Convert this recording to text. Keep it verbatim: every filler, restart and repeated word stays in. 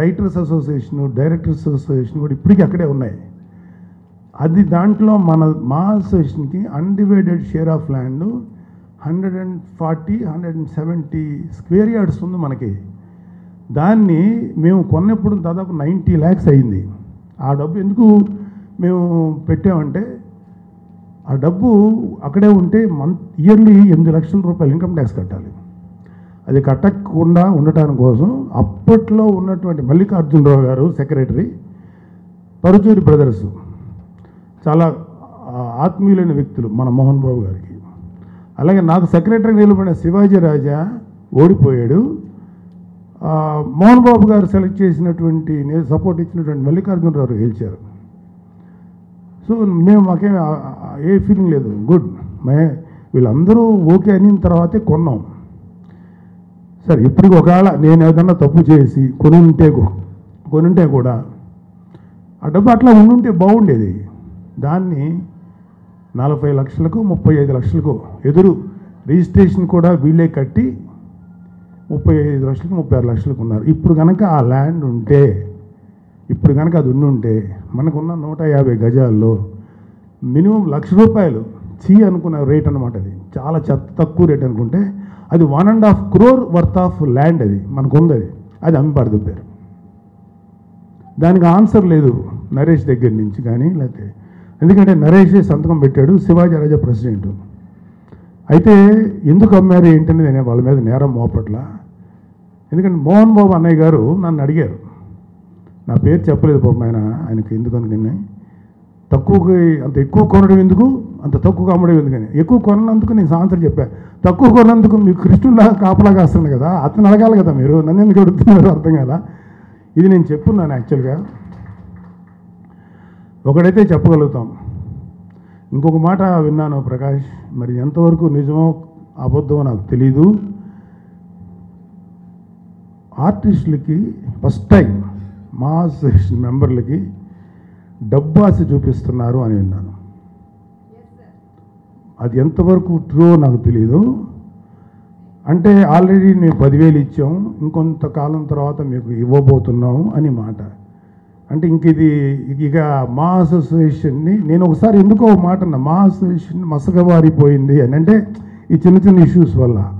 Writers association directors association కూడా ఇప్పటికీ అక్కడే ఉన్నాయి. అది దాంట్లో మన మా అసోసియేషన్కి undivided share of land hundred and forty hundred and seventy square yards ఉంది మనకి. దాన్ని మేము కొన్నప్పుడు దాదాపు నైంటీ ల్యాక్స్ అయింది. ఆ డబ్బు ఎందుకు మేము పెట్టామంటే ఆ డబ్బు అక్కడే ఉంటే మంత్ ఇయర్లీ ఎనిమిది లక్షల రూపాయలు ఇన్కమ్ ట్యాక్స్ కట్టాలి. అది కట్టకుండా ఉండటం కోసం అప్పట్లో ఉన్నటువంటి మల్లికార్జునరావు గారు సెక్రటరీ, పరుచూరి బ్రదర్స్ చాలా ఆత్మీయులైన వ్యక్తులు మన మోహన్ బాబు గారికి. అలాగే నాకు సెక్రటరీ నిలబడిన శివాజీ రాజా ఓడిపోయాడు. మోహన్ బాబు గారు సెలెక్ట్ చేసినటువంటి నేను సపోర్ట్ ఇచ్చినటువంటి మల్లికార్జునరావు గెలిచారు. సో మేము మాకేం ఏ ఫీలింగ్ లేదు, గుడ్. మే వీళ్ళందరూ ఓకే అయిన తర్వాతే కొన్నాం. సరే, ఇప్పటికి ఒకవేళ నేను ఏదన్నా తప్పు చేసి కొని ఉంటే కొనుంటే కూడా ఆ డబ్బు అట్లా ఉండుంటే బాగుండేది. దాన్ని నలభై లక్షలకు ముప్పై ఐదు లక్షలకు ఎదురు రిజిస్ట్రేషన్ కూడా వీళ్ళే కట్టి ముప్పై ఐదు లక్షలకు ముప్పై ఆరు లక్షలకు ఉన్నారు. ఇప్పుడు కనుక ఆ ల్యాండ్ ఉంటే, ఇప్పుడు కనుక అది ఉండుంటే మనకున్న నూట యాభై గజాల్లో మినిమం లక్ష రూపాయలు చీ అనుకున్న రేట్ అనమాట. అది చాలా తక్కువ రేట్ అనుకుంటే అది one and half crore worth of land అది మనకు ఉంది. అది అది అమ్మిపడదు పేరు. దానికి ఆన్సర్ లేదు నరేష్ దగ్గర నుంచి కానీ, లేకపోతే ఎందుకంటే నరేష్ సంతకం పెట్టాడు, శివాజీ రాజా ప్రెసిడెంటు. అయితే ఎందుకు అమ్మారు ఏంటని నేను వాళ్ళ మీద నేరం మోపట్లా. ఎందుకంటే మోహన్ బాబు అన్నయ్య గారు నన్ను అడిగారు, నా పేరు చెప్పలేదు బాబు ఆయన, ఆయనకి ఎందుకు అనుకని తక్కువకి అంత ఎక్కువ కొనడం ఎందుకు, అంత తక్కువగా అమ్మడం ఎందుకని. ఎక్కువ కొనందుకు నేను ఆన్సర్ చెప్పాను, తక్కువ కొనందుకు మీకు కృష్ణుడిలాగా కాపలా కాస్తుంది కదా, అతను అడగాలి కదా మీరు, నన్ను ఎందుకు అడుగుతున్నారో అర్థం కదా. ఇది నేను చెప్పున్నాను. యాక్చువల్గా ఒకడైతే చెప్పగలుగుతాం. ఇంకొక మాట విన్నాను ప్రకాష్, మరి ఎంతవరకు నిజమో అబద్ధమో నాకు తెలీదు. ఆర్టిస్టులకి ఫస్ట్ టైం మా అసోసియేషన్ మెంబర్లకి డబ్బు ఆశ చూపిస్తున్నారు అని విన్నాను. అది ఎంతవరకు ట్రూ నాకు తెలీదు. అంటే ఆల్రెడీ మేము పదివేలు ఇచ్చాము, ఇంకొంతకాలం తర్వాత మీకు ఇవ్వబోతున్నాము అని మాట. అంటే ఇంక ఇది ఇక మా అసోసియేషన్ని నేను ఒకసారి ఎందుకో మాట అన్నా, మా అసోసియేషన్ మసగబారిపోయింది అని. అంటే ఈ చిన్న చిన్న ఇష్యూస్ వల్ల